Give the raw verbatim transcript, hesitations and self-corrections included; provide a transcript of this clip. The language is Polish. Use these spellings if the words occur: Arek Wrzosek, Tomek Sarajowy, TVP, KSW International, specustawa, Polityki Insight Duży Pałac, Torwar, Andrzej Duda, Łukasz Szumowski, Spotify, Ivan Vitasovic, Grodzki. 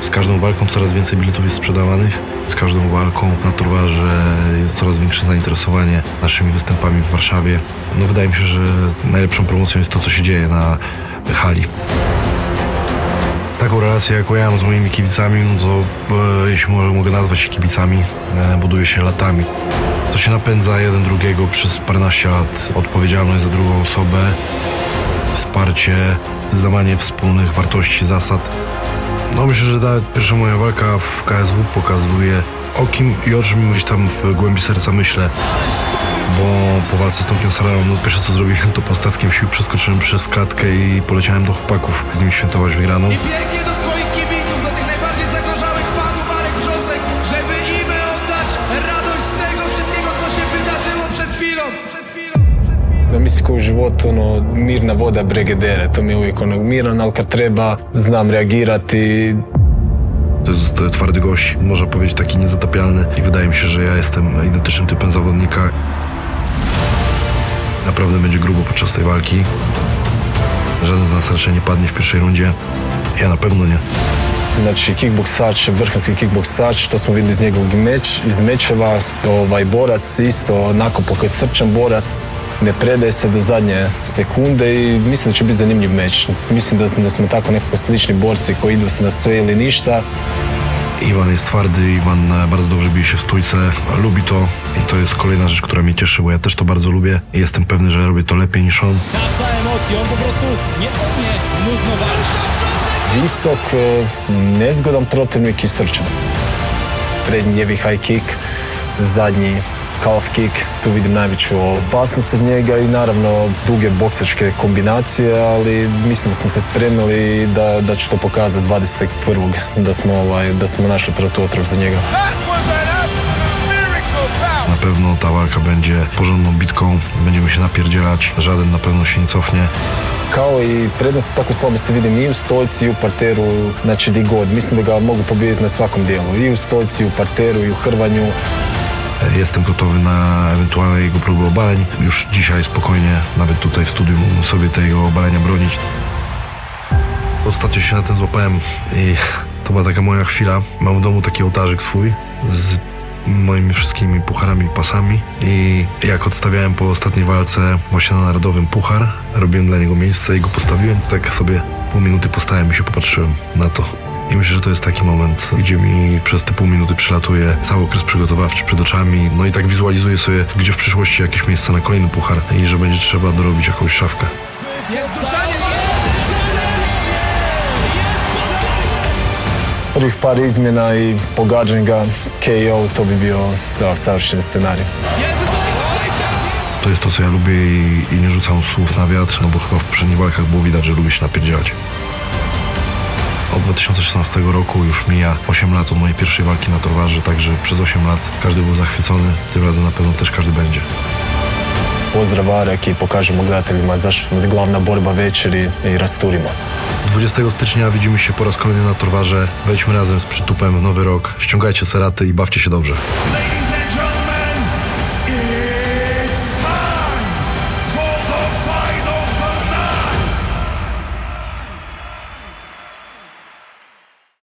Z każdą walką coraz więcej biletów jest sprzedawanych. Z każdą walką na Torwarze jest coraz większe zainteresowanie naszymi występami w Warszawie. No, wydaje mi się, że najlepszą promocją jest to, co się dzieje na hali. Taką relację, jaką ja mam z moimi kibicami, no to e, jeśli mogę nazwać się kibicami, e, buduje się latami. To się napędza jeden drugiego przez paręnaście lat. Odpowiedzialność za drugą osobę, wsparcie, wyznawanie wspólnych wartości, zasad. No, myślę, że ta pierwsza moja walka w K S W pokazuje, o kim i o czym gdzieś tam w głębi serca myślę. Bo po walce z Tomkiem Sarajowym, no, pierwsze co zrobiłem, to po ostatkiem sił przeskoczyłem przez klatkę i poleciałem do chłopaków z nimi świętować wygraną. I biegnie do swoich kibiców, do tych najbardziej zagorzałych fanów Arek Wrzosek, żeby im oddać radość z tego wszystkiego, co się wydarzyło przed chwilą. Ja mislim u životu ono, mirna voda bregedere, to mi je uvijek ono, miran, ali kad treba znam reagirati. To jest twardy gość, można powiedzieć taki niezatapialny i wydaje mi się, że ja jestem identycznym typem zawodnika. Naprawdę będzie grubo podczas tej walki. Żaden z nas raczej nie padnie w pierwszej rundzie. Ja na pewno nie. Znači kickboksač, vrhunski kickboksač, to smo videli iz njegovog meč, iz mečeva, ovaj borac isto, onako pokoj srčan borac, ne predaje se do zadnje sekunde i mislim da će biti zanimljiv meč. Mislim da, da smo tako nekako slični borci koji idu se na sve ili ništa. Ivan jest twardy, Ivan bardzo dobrze bije się w stójce, lubi to i to jest kolejna rzecz, która mnie cieszy, bo ja też to bardzo lubię i jestem pewny, że robię to lepiej niż on. Nawca emocji, on po prostu nie umie nudno walczyć. Visok, nezgodan protivnik i srčan. Prednji jevi high kick, zadnji calf kick, tu vidim najveću opasnost od njega i naravno duge boksačke kombinacije, ali mislim da smo se spremili i da, da ću to pokazati dvadesetog prvog da smo, ovaj, da smo našli protuotrov za njega. Na pewno ta walka będzie porządną bitką, będziemy się napierdzielać, żaden na pewno się nie cofnie. Kao i prednost tako slabosti vidim i u stojci i u parteru, znači di god. Mislim da ga mogu pobijediti na svakom dijelu, i u stojci, i u parteru, i u hrvanju. Jestem gotowy na ewentualne jego próby obalań. Już dzisiaj spokojnie, nawet tutaj w studium, sobie tego obalenia bronić. Ostatnio się na tym złapałem i to była taka moja chwila. Mam w domu taki ołtarzyk swój z moimi wszystkimi pucharami i pasami i jak odstawiałem po ostatniej walce właśnie na Narodowym puchar, robiłem dla niego miejsce i go postawiłem, tak sobie pół minuty postałem i się popatrzyłem na to. I myślę, że to jest taki moment, gdzie mi przez te pół minuty przylatuje cały okres przygotowawczy przed oczami, no i tak wizualizuję sobie, gdzie w przyszłości jakieś miejsce na kolejny puchar i że będzie trzeba dorobić jakąś szafkę. Prvih par izmjena i pogađan ga K O, to bi bio da, savršen scenarij. To jest to, co ja lubię i, i nie rzucam słów na wiatr, no bo chyba w poprzednich walkach było widać, że lubię się napierdzielać. Od dwa tysiące szesnastego roku już mija osiem lat od mojej pierwszej walki na Torwarze, także przez osiem lat każdy był zachwycony, tym razem na pewno też każdy będzie. Pozdrav Arek i pokażemy gledateljima zašto je glavna borba večeri i rasturimo. dwudziestego stycznia widzimy się po raz kolejny na Torwarze. Wejdźmy razem z przytupem w nowy rok. Ściągajcie ceraty i bawcie się dobrze.